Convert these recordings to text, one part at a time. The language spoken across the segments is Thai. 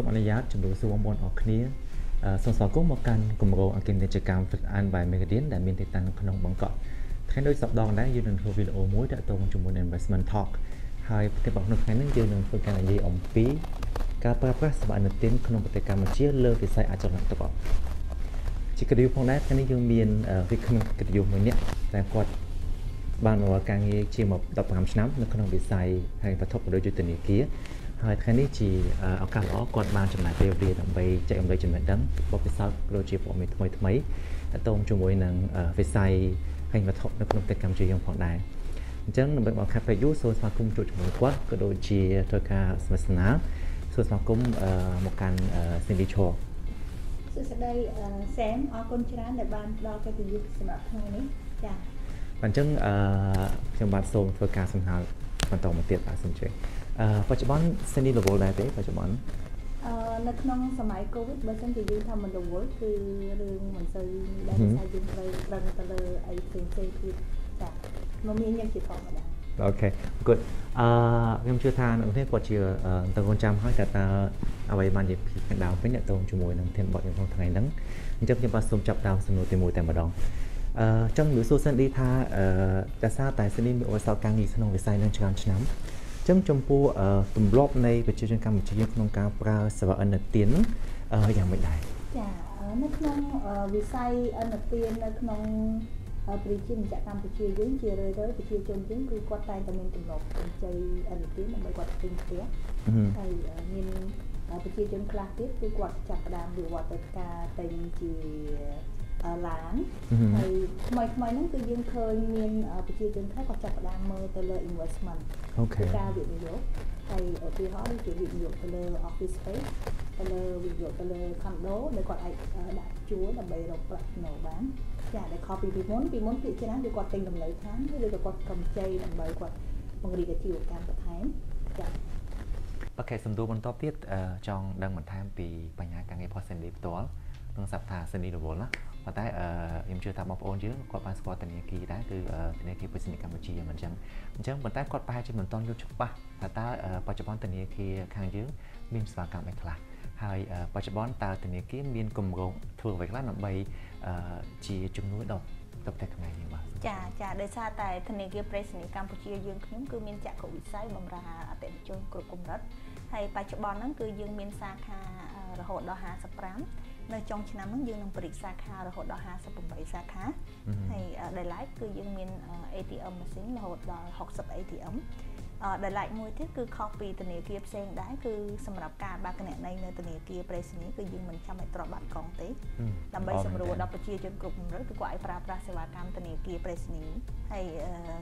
ส่งอนุญาตจำนวนส่วนบนออกนี้สองสองก็มาการกลุ่มโรอากินเดจกรรมฝึกอ่านใบเมกเดียนแต่มีติดตั้งขนมบังเกาะแทนโดยสับดองได้ยืนหนึ่งโทรวิโอมุ้ยแต่ตรงจำนวน investment talk หายแต่บอกหนึ่งแค่นั้นยืนหนึ่งฝึกการอะไรอมปีการปราบปรามสมัยหนึ่งเต็มขนมปฏิกรรมมาเชื่อเลิกที่ใส่อาจารย์หลังตะบอกจิกระดิ่งพองได้แค่นี้ยังมีวิกขนมกระดิ่งเหมือนเนี้ยแต่กดบางวันการงี้ชีมบดปามชนะในขนมบิไซให้ประทบโดยจุดนี้กี้หายแค่นี้จีเอาการล้อกดบางจำนวนเรียนไปใจอมโดยจำนวนดังบอกวิซาโรจิบอกมีทำไมตรงจมวยหนังวิไซให้ประทบในขนมปฏิกรรมจียังพองได้จังหนึ่งเป็นบอกคาเฟยุโซสมาคุมจุดเหมือนกว่าก็โดยจีโดยการสมัชนะส่วนสมาคมหมวกการสินดิโชสุดสัปดาห์แซมออกคนชนะในบ้านรอการยุติสมัครของนี้จ้ะปัจจุบันจังหวัดโซนเพื่อการสัมผัสมันต่อมาเตียบอาสนใจปัจจุบันสินดิโลโบไลเต้ปัจจุบันในขนมสมัยโควิดเมื่อสันติยุติธรรมมันดูว่าคือเรื่องเหมือนเซอร์ได้ใช้ยืมไปรันตะเลไอเซนเซคือจ้ะมันมีอย่างจิตของมันได้โอเคกูดยังเชื่อทานอันนี้กว่าเชื่อตัวคนจำให้แต่ตาเอาไว้มันจะผิดดาวเป็นอย่างตรงจมูกนั่งเทียนบอดอย่างตรงทางไหนนั่งจับยังมาสมจับดาวสนุกเต็มมือแต่มาดองจังหรือโซเซนดีท่าจะทราบแต่เซนดีมีโอซากางีสนองวิสัยนั่งชามชนะจังจมพูตุ่มรอบในประชุมการประชุมขนมกาปลาสวัสดิ์อันหนึ่งเตียนอย่างไม่ได้จ้ะนักน้องวิสัยอันหนึ่งเตียนนักน้องปริจินจะทำปริจินยืนเชียร์เลยด้วยปริจินจมยืนคือกวาดใจแต่เมนตุ่มหลบเป็นใจอันหนึ่งเตียนมันไม่กวาดเป็นเสียไอ้เมนปริจินจมคลาสติคือกวาดจับดามหรือกวาดเป็นกาเป็นจีหลานไอ้ทำไมนั่นคือยืนเคยเมนปริจินจมแค่กวาดจับดามเมอร์แต่เลย investment คือการวินิโยคไอ้ที่เขาเรียกวินิโยคแต่เลย office space แต่เลยวินิโยคแต่เลยคอนโดเลยกวาดไอ้ดักจั๊วแต่ใบเราปรับหน่อบ้านอย่าได้ขอปีม้วนปีชนะดีกว่าเต็งดำไหลทั้งหรือกว่ากำใจดำไหลกว่าบางทีก็จิ๋วการประทายจ้ะโอเคสมดูบนท็อปที่จองดังเหมือนไทม์ปีปัญญาการเงินพอเซนดีตัวเรื่องสัปดาห์เซนดีหรือโบล่ะว่าแต่ยังเชื่อทำออฟโอนเยอะกว่าบางสกอตเตนเนกีได้คือเตนเนกีเป็นสินกัมพูชีเหมือนจังเหมือนแต่กดไปจะเหมือนตอนยุคชุบปะแต่ถ้าปัจจุบันเตนเนกีคางเยอะมีสภาพการไม่คลาหายปัจจุบันตาเตนเนกีมีกลุ่มโรงถูกไว้กล้าหนักใบจีจุ่มนุ้ยดอกตบแต่ขนาดนี้มาจ้าโดยซาแต่ทะเลเกียร์ประสิทธิกัมพูชียืนขึ้นคือมีจากของวิสัยบำราเต็มจนกรุบกรุบรัดให้ปัจจุบันนั้นคือยืนมีสาขาระหดดอฮาสปรัมในจงชนะนั้นยืนนำปริสาขาระหดดอฮาสปุ่มปริสาขาให้ไดไลท์คือยืนมีATM มาซิ้นระหดดอหกสิบ ATM ไดไลท์มวยที่คือคอปีทะเลเกียร์เซนได้คือสำหรับการบางขณะในทะเลเกียร์ประสิทธิคือยืนมันจำไม่ตรวจบัตรกองเตะนำไปสำรวจดับประชีจนกลุ่มรัฐกว่าไอปราปราเสวากรรมตะเนียกีเปรสนีให้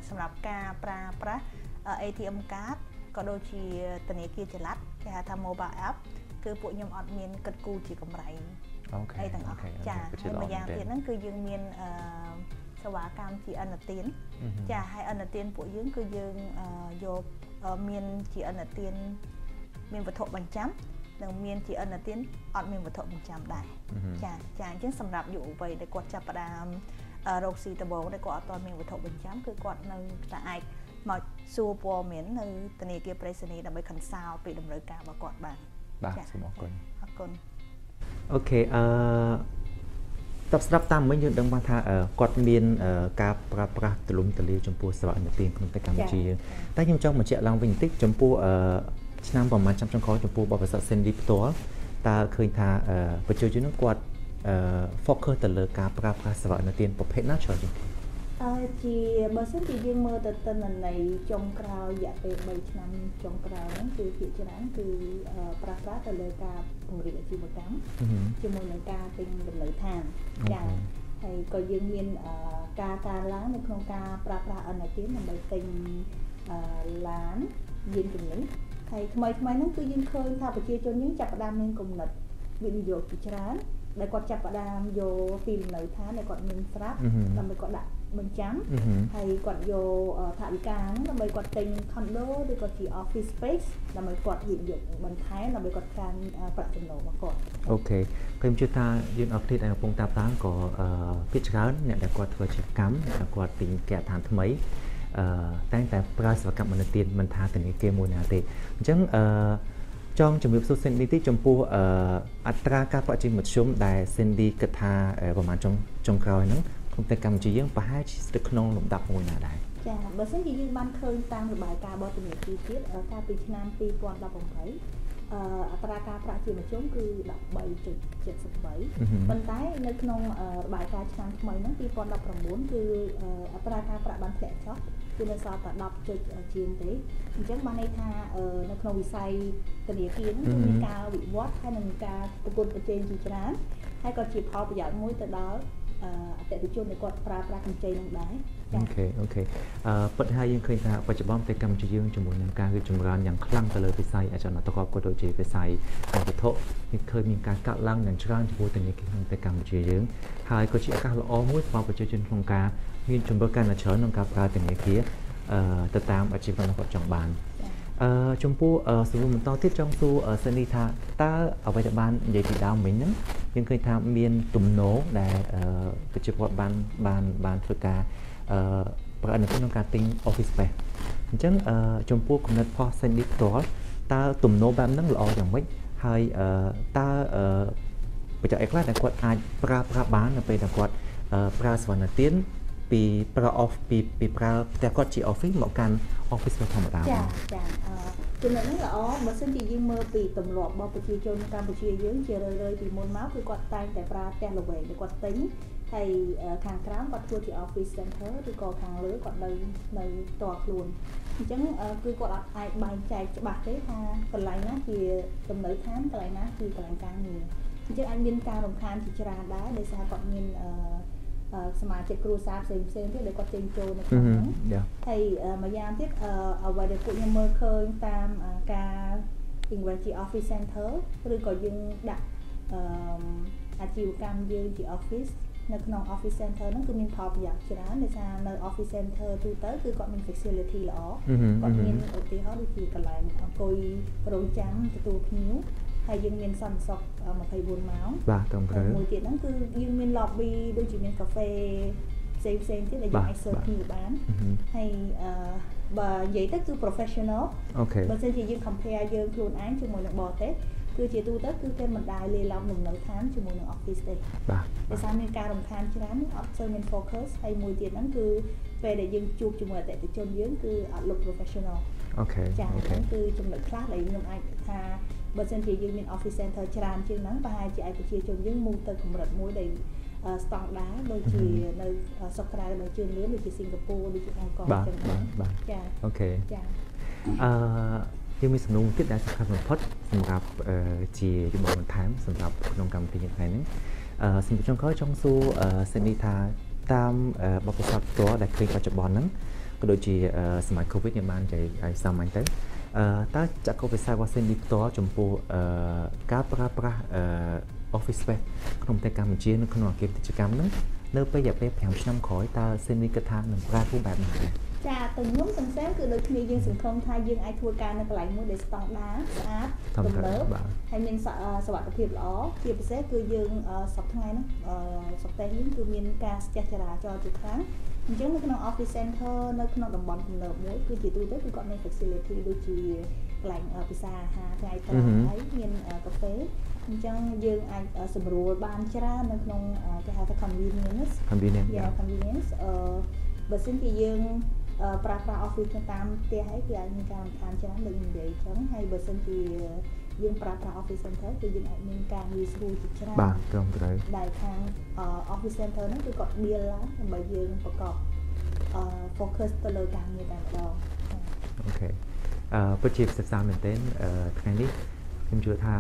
สำหรับกาปราปราATM card ก็โดยชีตะเนียกีจะรัดจะทำโมบายแอปคือปุ่มยมอดเมียนกระกูจีกำไรไอต่างออกจะให้มาอย่างเดียนั่นคือยืนเมียนเสวากรรมจีอันเตียนจะให้อันเตียนปุ่มยืนคือยืนโยบเมียนจีอันเตียนเมียนวัตถุบรรจัมหนึ่งเมียนจีอันเตียนอดเมียนวัตถุบรรจัมได้จากเช่นสำหรับอยู่ไปในกฎจับประดามโรคซีตบองในกฎตอนเมียนวัตถุบรรจัมคือกฎในสายมาซูโปเมียนในตนีเกียร์ประเสนีดับเบิลคันซาวปีดำเนินการมากฎบ้างสมองคนโอเคตับสับตามไม่ยืนดังบางท่ากดเมียนกาปราปราตะลุมตะลีจมพูสวรรค์ในตีนของตะการจีแต่ยิ่งจ้องเหมือนเจ้าลังวิ่งติ๊กจมพูชนะประมาณจำจังคอจมพูบอกภาษาเซนดิปตัวตาเคยทาประจุจุนักกวาดฟอกเคอร์ตะเลกาปราปราสวรรค์ในตีนประเภทน่าชอบจริงจีบางสิ่งที่ยังเมื่อแต่ตอนในจงกราวอยากไปใบชนะจงกราวนั่นคือผิวชนะคือปราปราตะเลกาบุรีจีบกัมจมูกหนังกาเป็นดำเนินทางอย่างให้ก็ยังมีกาการล้างในโครงการปราปราอันไหนที่มันเป็นติงล้านยืนตรงนี้ให้ทำไมนั่นคือยังเคยทำประชีจนยังจับประดามยังกลุ่มหนักวินิโยกิจร้านในกอดจับประดามโยฟิล์มหน่อยท้าในกอดมินสลับทำไปกอดดักบนจ้ำให้กอดโยถ่ายกลางทำไปกอดติงคอนโดหรือกอดที่ออฟฟิศสเปซทำไปกอดยืนโยกบนท้ายทำไปกอดการประจำโนมากอดโอเคเพิ่มชุดตายืนออกที่ในพงตาตั้งก่อพิจารณาเนี่ยในกอดเทอร์ชิกัมในกอดติงแก่ฐานทำไมตั้งแต่ปราศจากมันเตียนมันท้าแต่ในเกมมูนาเตจัง trong trường hợp số sinh đi tí trong pu atra các loại trên một số đài sinh đi cật thà vào màn trong rồi nó không thể cầm chỉ riêng và hai chỉ được non lộng đập ngồi nhà đài. Dạ, bữa sáng chỉ riêng ban khơi tăng được bài ca bao tiền chi tiết ở ca từ Nam Tây qua đa vòng thấy atra các loại trên một số cứ đọc bảy trực trực sập bảy. Bên trái nơi non bài ca Nam Tây nó Tây qua đọc vòng bốn cứ atra các loại ban sẽ chótคือในสอบแต่ดับจุดเชียงเต๋อถึงจังบ้านในท่าในขนมวิสัยกระเดียกินคือมีการวิวัฒน์ให้หนึ่งการตะกุนประเจนจีจันให้ก่อนจีพอประหยัดมุ้ยแต่ดาวแต่ติดจุดในกอดปลาปลากำเจนได้โอเคโอเคปัจจัยยังเคยนะปัจจุบันแต่กำจียื่นจมูกน้ำกาคือจมูกร้อนอย่างคลั่งตะเลยไปใส่อาจารย์นักกอล์ฟก็โดยเจไปใส่แต่กระทบนี่เคยมีการกัดล่างอย่างช้างจมูกแต่ยังกินแต่กำจียื่นหายก็จีอาการละอ้อมุ้ยพอประเจนโครงการnhưng chúng tôi cần là chở nông cáp ra từ ngày kia từ tám và chín phần của trọng bàn chúng tôi sử dụng to tiết trong su sân đi tha ta ở bên bàn về thì đào mình lắm nhưng khi tham biên tùm nổ để cái chuyện gọi bàn phơi cá và anh cũng nông cáp tính office về chắc chúng tôi cũng là pho sân đi tour ta tùm nổ bàn nắng lọ chẳng mấy hay ta bây giờ ấy là quạt ai pra bán là bây giờ quạt pra swan là tiếnปีปลาออฟปีปลาแต่ก็จีออฟฟิศเหมาะกันออฟฟิศเราทำอะไรจ้ะจ้ะจนนั้นละอ๋อมาซึ่งจียิ่งเมื่อปีตำรวจบอกประชาชนการประชาชนเยอะเจอเลยที่มลม้าคือกดตายแต่ปลาแต่ละเวงแต่กดติ้งไอ้ทางกราฟกดทัวร์ที่ออฟฟิศเซ็นเตอร์ที่กอทางเลื้อยกดในตัวคลุนจังคือกดไอ้ใบใจจะบาดได้ค่ะกระไรนะที่ตำรวจท่านกระไรนะที่กระไรกลางเงินจังอันยินการลงทานจิจราได้ในสากลเงินสมาชิกครูสามเซนเซนที่เด็กก็เจนโจในครั้งนั้นไอ้มายามที่เอาไว้เด็กกูยังเมื่อเคยตามการอินเวสต์ที่ออฟฟิศเซ็นเตอร์หรือก็ยังดักอาชีพการยืนที่ออฟฟิศในขนมออฟฟิศเซ็นเตอร์นั่นคือมีพอประหยัดใช่ไหมในซาในออฟฟิศเซ็นเตอร์ทูเตอร์คือก็มีฟิสิลิตี้หรอก็มีโอทีเขาดูทีกันหลายโกยโรงจังตัวพิ้วไอ้ยังมีสั่นสอกมาไฟบุญม้าวมวยเตี๋ยนั่นคือยังมีล็อบบี้ดูจีมีกาแฟเซนที่เราอยู่ในเซิร์ฟที่อยู่บ้านไอ้vậy tất cứ professional บางเซนที่ยัง compare ยังครูนอันจมูกหนึ่งบอเต้คือจีตูตั้งคือเป็นบันไดเรียนลำหนึ่งหนึ่งท่านจมูกหนึ่งออฟฟิศเด็กแต่สามีการลงทานฉะนั้นออฟเซอร์มีโฟกัสไอ้มวยเตี๋ยนั่นคือไปได้ยังจูบจมูกแต่จนยังคืออัดลบ professional จากนั้นคือจมูกคลาดอะไรยังไงถ้าบริษัทที่ยืมเงินออฟฟิศเซ็นเตอร์ชรามเชียงนั้นไปจีไอเชียจนยืมมูลตึกของบริษัทมวยในสตองด้าโดยจีในสกายโดยจีนหรือโดยจีสิงคโปร์โดยจีฮ่องกงจังหวัดจ้าโอเคจ้ายังมีสนุนติดได้สำหรับพอดสำหรับจีอยู่บนท้ายสำหรับโครงการที่อย่างไรนั้นสำหรับช่องเขาช่องสู้เซนิธาตามบริษัทตัวได้คลิกปัจจุบันนั้นก็โดยจีสมัยโควิดเนี่ยมันจะสามารถถ้าจะเข้าไปใช้ว่าเส้นดิบตัวจมพูกับประออฟฟิศแบบขนมไทยกำจีนขนมเก็บกิจกรรมนั้นเนื้อไปอยากไปแผงชิ้นน้ำขอยตาเส้นนี้กระทำหนึ่งราดรูปแบบไหนจ้าตึงนุ่มตึงแซมคือเลยมียิงสินคมไทยยิงไอทัวการในกระไรมือเดสตองด้าอาร์ตตึงเลิฟให้มีสวัสดิภาพล้อเทียบเซคือยิงสอบทั้งไงนะสอบแต่ยิ่งคือมีการเจรจาจอจุดครั้งจริงๆในขนมออฟฟิศเซ็นเตอร์ในขนมดับบอลของเราเนี้ยคือจีตูเต้คือก่อนในฟิสิเลทีดูจีแกล้งพิซซ่าฮาไทยตราไอ้เมียนกาแฟจริงๆยืงไอ้สมรูบานชราในขนมก็หาแต่คอมบิเนสยาคอมบิเนสบางสิ่งที่ยืงปลาออฟฟิศตามเตี้ยให้เกี่ยวกับการทานชราในอินเดียจังให้บางสิ่งที่ยืงปลาออฟฟิศเซ็นเตอร์คือยืงไอ้เมียนการวิสูจิชราบ้าตรงใจได้ทางออฟฟิศเซ็นเตอร์นั่นคือก่อนเบียร์แล้วใบยืงประกอบโฟกัสตัวเลยการยืงแต่ละโอเคประชีพศึกษาเหมือนเต้นครั้งนี้คุณชูธา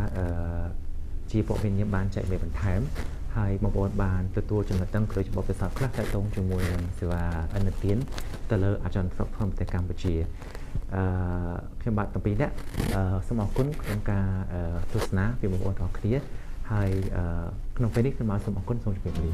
จีบเป็นยมบานใจเบบันไทม์ให้มองบอลบานตัวจนกระทั่งเคยจะบอกไปสอบคลาสใต้ตรงจมูกยังเสียอันดับที่แต่ละอาจารย์สอบความแต่การประชีพเขียนบัตรต่อไปเนี่ยสมองคุ้นโครงการทุสนาเป็นมองบอลออกเคลียร์ให้ขนมเฟรนิกเป็นมาสมองคุ้นทรงจมูกดี